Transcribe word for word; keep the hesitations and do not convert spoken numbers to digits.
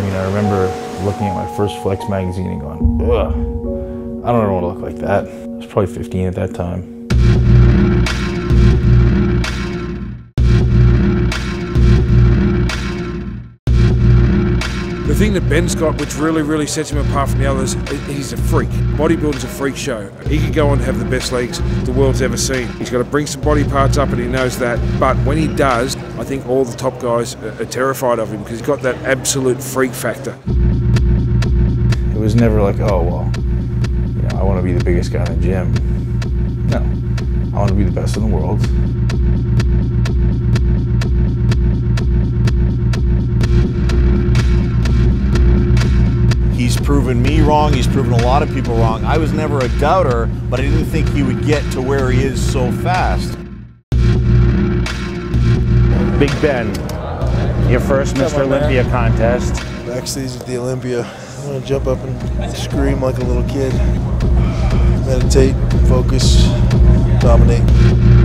I mean, I remember looking at my first Flex magazine and going, ugh, I don't ever want to look like that. I was probably fifteen at that time. The thing that Ben's got, which really, really sets him apart from the others, he's a freak. Bodybuilding's a freak show. He could go on to have the best legs the world's ever seen. He's got to bring some body parts up, and he knows that. But when he does, I think all the top guys are terrified of him because he's got that absolute freak factor. It was never like, oh, well, you know, I want to be the biggest guy in the gym. No, I want to be the best in the world. He's proven me wrong, he's proven a lot of people wrong. I was never a doubter, but I didn't think he would get to where he is so fast. Big Ben, your first Mister Olympia contest. Backstage at the Olympia, I'm gonna jump up and scream like a little kid. Meditate, focus, dominate.